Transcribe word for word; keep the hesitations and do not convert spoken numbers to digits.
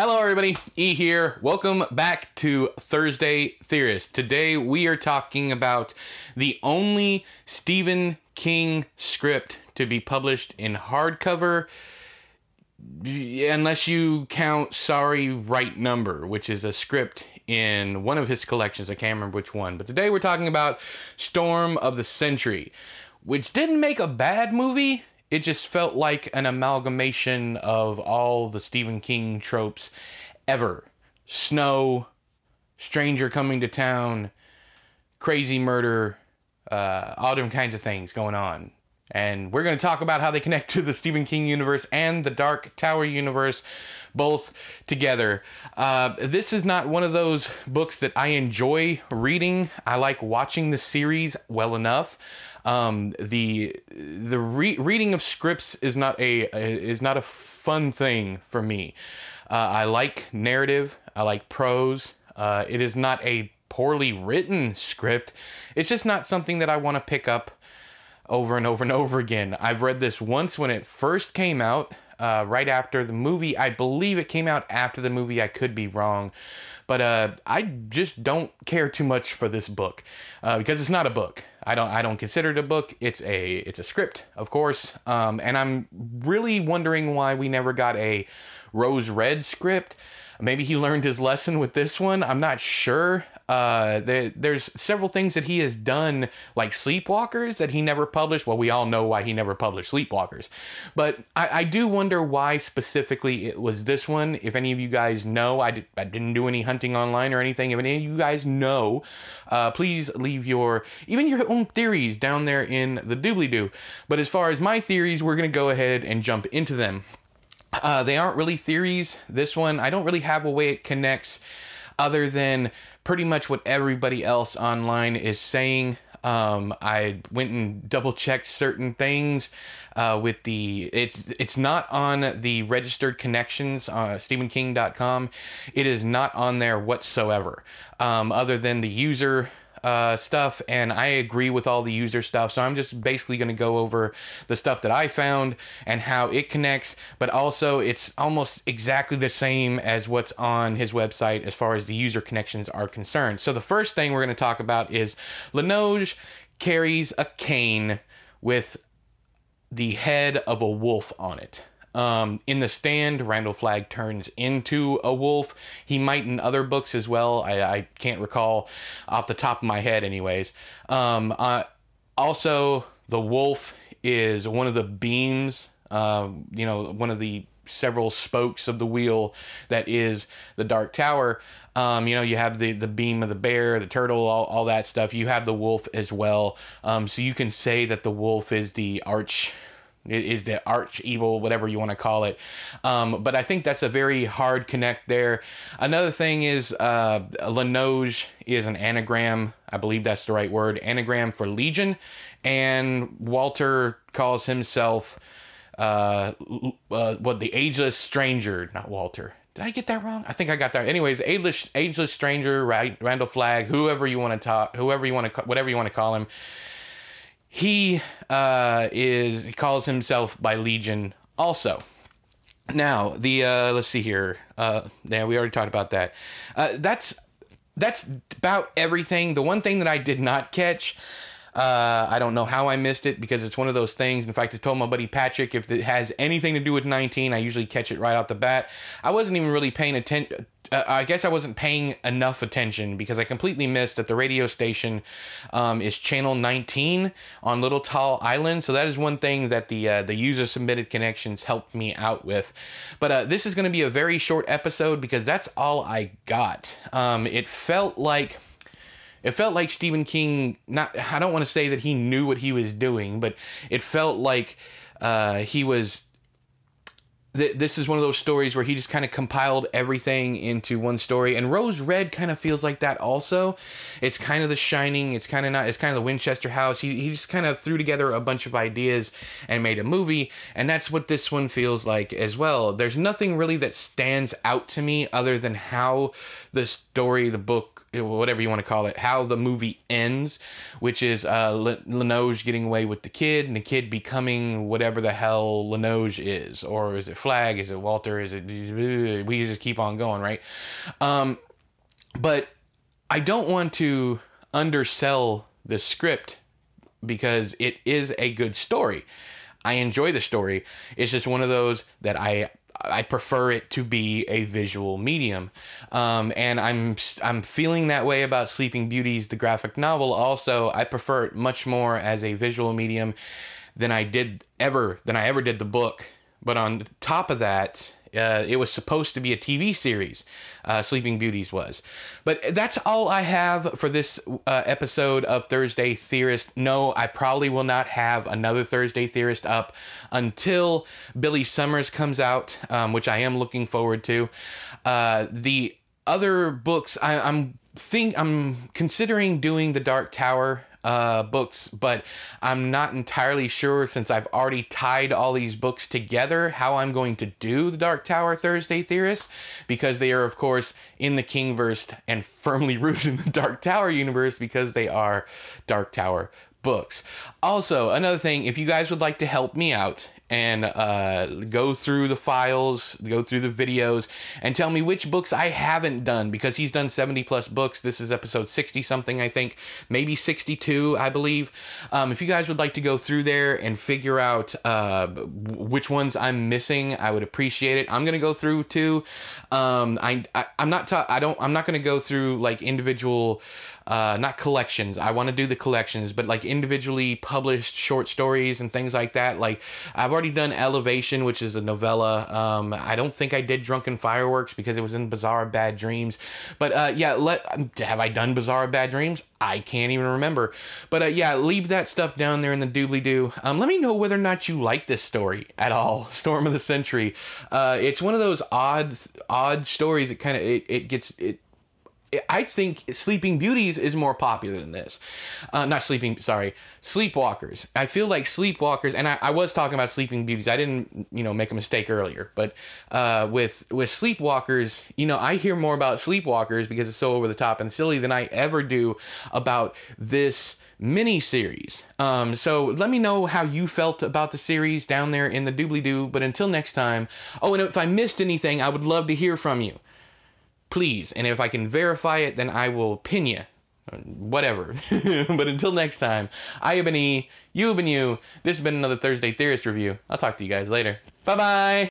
Hello everybody, E here. Welcome back to Thursday Theorist. Today we are talking about the only Stephen King script to be published in hardcover, unless you count Sorry Right Number, which is a script in one of his collections. I can't remember which one. But today we're talking about Storm of the Century, which didn't make a bad movie. It just felt like an amalgamation of all the Stephen King tropes ever. Snow, stranger coming to town, crazy murder, uh, all different kinds of things going on. And we're going to talk about how they connect to the Stephen King universe and the Dark Tower universe both together. Uh, this is not one of those books that I enjoy reading. I like watching the series well enough. Um, the the re reading of scripts is not a is not a fun thing for me. Uh, I like narrative. I like prose. Uh, it is not a poorly written script. It's just not something that I want to pick up over and over and over again. I've read this once when it first came out, uh, right after the movie. I believe it came out after the movie. I could be wrong, but uh, I just don't care too much for this book uh, because it's not a book. I don't. I don't consider it a book. It's a. It's a script, of course. Um, and I'm really wondering why we never got a Rose Red script. Maybe he learned his lesson with this one. I'm not sure. Uh, there, there's several things that he has done, like Sleepwalkers, that he never published. Well, we all know why he never published Sleepwalkers. But I, I do wonder why specifically it was this one. If any of you guys know, I, did, I didn't do any hunting online or anything. If any of you guys know, uh, please leave your, even your own theories down there in the doobly-doo. But as far as my theories, we're going to go ahead and jump into them. Uh, they aren't really theories. This one, I don't really have a way it connects other than pretty much what everybody else online is saying. Um, I went and double checked certain things uh, with the, it's it's not on the registered connections, uh, Stephen King dot com. It is not on there whatsoever, um, other than the user uh, stuff. And I agree with all the user stuff. So I'm just basically going to go over the stuff that I found and how it connects. But also it's almost exactly the same as what's on his website as far as the user connections are concerned. So the first thing we're going to talk about is Linoge carries a cane with the head of a wolf on it. Um, in The Stand, Randall Flagg turns into a wolf. He might in other books as well. I, I can't recall off the top of my head anyways. Um, uh, also, the wolf is one of the beams, uh, you know, one of the several spokes of the wheel that is the Dark Tower. Um, you know, you have the, the beam of the bear, the turtle, all, all that stuff. You have the wolf as well. Um, so you can say that the wolf is the arch... It is the arch evil, whatever you want to call it. Um, but I think that's a very hard connect there. Another thing is uh, Linoge is an anagram. I believe that's the right word. Anagram for Legion. And Walter calls himself uh, uh, what, the Ageless Stranger. Not Walter. Did I get that wrong? I think I got that. Anyways, Ageless, Ageless Stranger, right? Randall Flagg, whoever you want to talk, whoever you want to, whatever you want to call him. He uh, is he calls himself by Legion also. Now, the uh, let's see here. Uh, yeah, we already talked about that. Uh, that's that's about everything. The one thing that I did not catch, uh, I don't know how I missed it because it's one of those things. In fact, I told my buddy Patrick, if it has anything to do with nineteen, I usually catch it right off the bat. I wasn't even really paying attention. Uh, I guess I wasn't paying enough attention because I completely missed that the radio station um, is channel nineteen on Little Tall Island. So that is one thing that the uh, the user submitted connections helped me out with. But uh, this is going to be a very short episode because that's all I got. Um, it felt like it felt like Stephen King. Not I don't want to say that he knew what he was doing, but it felt like uh, he was. This is one of those stories where he just kind of compiled everything into one story. And Rose Red kind of feels like that also. It's kind of The Shining. It's kind of not, it's kind of the Winchester House. He, he just kind of threw together a bunch of ideas and made a movie. And that's what this one feels like as well. There's nothing really that stands out to me other than how the story, the book, whatever you want to call it, how the movie ends, which is uh, Linoge getting away with the kid and the kid becoming whatever the hell Linoge is, or is it Flagg? Flagg? Is it Walter? Is it... We just keep on going, right? Um, but I don't want to undersell the script because it is a good story. I enjoy the story. It's just one of those that I... I prefer it to be a visual medium. Um, and I'm I'm feeling that way about Sleeping Beauties, the graphic novel. Also, I prefer it much more as a visual medium than I did ever, than I ever did the book. But on top of that, uh, it was supposed to be a T V series, uh, Sleeping Beauties was. But that's all I have for this uh, episode of Thursday Theorist. No, I probably will not have another Thursday Theorist up until Billy Summers comes out, um, which I am looking forward to. Uh, the other books, I, I'm think I'm considering doing The Dark Tower uh books, but I'm not entirely sure, since I've already tied all these books together, how I'm going to do the Dark Tower Thursday Theorists, because they are of course in the Kingverse and firmly rooted in the Dark Tower universe, because they are Dark Tower books. Also, another thing, if you guys would like to help me out and uh, go through the files, go through the videos, and tell me which books I haven't done, because he's done seventy plus books. This is episode sixty something, I think, maybe sixty-two, I believe. Um, if you guys would like to go through there and figure out uh, which ones I'm missing, I would appreciate it. I'm gonna go through too. Um, I, I I'm not ta- I don't I'm not gonna go through like individual. Uh, not collections. I want to do the collections, but like individually published short stories and things like that. Like I've already done Elevation, which is a novella. Um, I don't think I did Drunken Fireworks because it was in Bizarre Bad Dreams. But uh, yeah, let, have I done Bizarre Bad Dreams? I can't even remember. But uh, yeah, leave that stuff down there in the doobly-doo. Um, let me know whether or not you like this story at all. Storm of the Century. Uh, it's one of those odd, odd stories. It kind of it, it gets it. I think Sleeping Beauties is more popular than this. Uh, not Sleeping, sorry, Sleepwalkers. I feel like Sleepwalkers, and I, I was talking about Sleeping Beauties. I didn't, you know, make a mistake earlier. But uh, with with Sleepwalkers, you know, I hear more about Sleepwalkers because it's so over the top and silly than I ever do about this mini-series. Um, so let me know how you felt about the series down there in the doobly-doo. But until next time, oh, and if I missed anything, I would love to hear from you. Please, and if I can verify it, then I will pin you. Whatever. But until next time, I have been E, you have been you. This has been another Thursday Theorist Review. I'll talk to you guys later. Bye-bye!